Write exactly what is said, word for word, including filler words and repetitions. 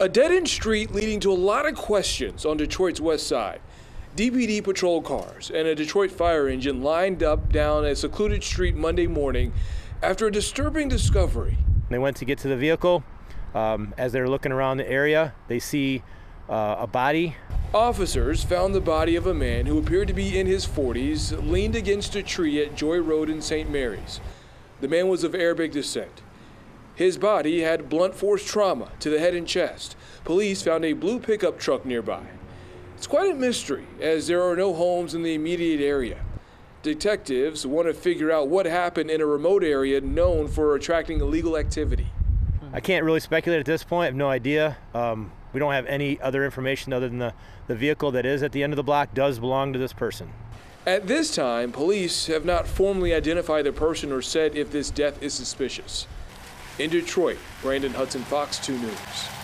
A dead-end street leading to a lot of questions on Detroit's west side. D P D patrol cars and a Detroit fire engine lined up down a secluded street Monday morning after a disturbing discovery. They went to get to the vehicle. Um, as they're looking around the area, they see uh, a body. Officers found the body of a man who appeared to be in his forties, leaned against a tree at Joy Road in Saint Marys. The man was of Arabic descent. His body had blunt force trauma to the head and chest. Police found a blue pickup truck nearby. It's quite a mystery, as there are no homes in the immediate area. Detectives want to figure out what happened in a remote area known for attracting illegal activity. I can't really speculate at this point. I have no idea. Um, we don't have any other information other than the, the vehicle that is at the end of the block does belong to this person. At this time, police have not formally identified the person or said if this death is suspicious. In Detroit, Brandon Hudson, Fox two News.